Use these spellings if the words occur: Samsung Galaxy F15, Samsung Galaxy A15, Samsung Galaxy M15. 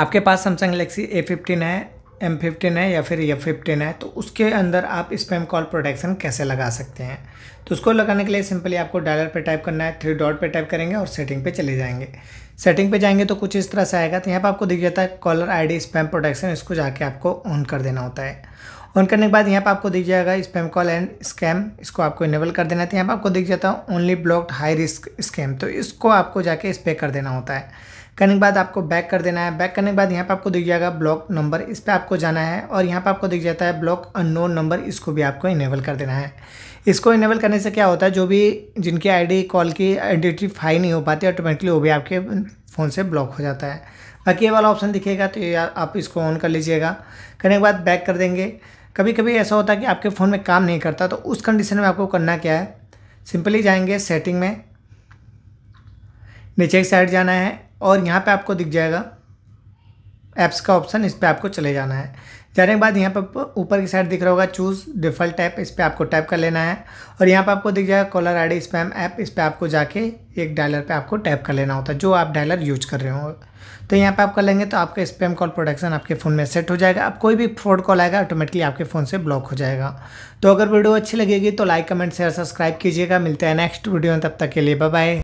आपके पास Samsung Galaxy A15 है, M15 है या फिर F15 है, तो उसके अंदर आप स्पैम कॉल प्रोटेक्शन कैसे लगा सकते हैं। तो उसको लगाने के लिए सिंपली आपको डायलर पे टाइप करना है, थ्री डॉट पे टाइप करेंगे और सेटिंग पे चले जाएंगे। सेटिंग पे जाएंगे तो कुछ इस तरह से आएगा। तो यहाँ पे आपको दिख जाता है कॉलर ID स्पैम प्रोटेक्शन, इसको जाके आपको ऑन कर देना होता है। ऑन करने के बाद यहाँ पर आपको दिख जाएगा स्पैम कॉल एंड स्कैम, इसको आपको इनेबल कर देना है। तो यहाँ पर आपको दिख जाता है only blocked high risk scam, तो इसको आपको जाके इस पर कर देना होता है। करने के बाद आपको बैक कर देना है। बैक करने के बाद यहाँ पर आपको दिख जाएगा ब्लॉक नंबर, इस पर आपको जाना है और यहाँ पर आपको दिख जाता है ब्लॉक अननोन नंबर, इसको भी आपको इनेबल कर देना है। इसको इनेबल करने से क्या होता है, जो भी जिनकी आईडी कॉल की आइडेंटिफाई नहीं हो पाती ऑटोमेटिकली वो भी आपके फ़ोन से ब्लॉक हो जाता है। बाकी ये वाला ऑप्शन दिखेगा तो ये आप इसको ऑन कर लीजिएगा। करने के बाद बैक कर देंगे। कभी कभी ऐसा होता है कि आपके फ़ोन में काम नहीं करता, तो उस कंडीशन में आपको करना क्या है, सिंपली जाएंगे सेटिंग में, नीचे की साइड जाना है और यहाँ पे आपको दिख जाएगा ऐप्स का ऑप्शन, इस पर आपको चले जाना है। जाने के बाद यहाँ पर ऊपर की साइड दिख रहा होगा चूज़ डिफ़ॉल्ट ऐप, इस पर आपको टाइप कर लेना है और यहाँ पर आपको दिख जाएगा कॉलर ID स्पैम ऐप, इस पर आपको जाके एक डायलर पे आपको टाइप कर लेना होता है जो आप डायलर यूज कर रहे हो। तो यहाँ पे आप कर लेंगे तो आपका स्पैम कॉल प्रोटेक्शन आपके फ़ोन में सेट हो जाएगा। अब कोई भी फ्रॉड कॉल आएगा ऑटोमेटिकली आपके फ़ोन से ब्लॉक हो जाएगा। तो अगर वीडियो अच्छी लगेगी तो लाइक, कमेंट, शेयर, सब्सक्राइब कीजिएगा। मिलते हैं नेक्स्ट वीडियो में, तब तक के लिए बाय बाय।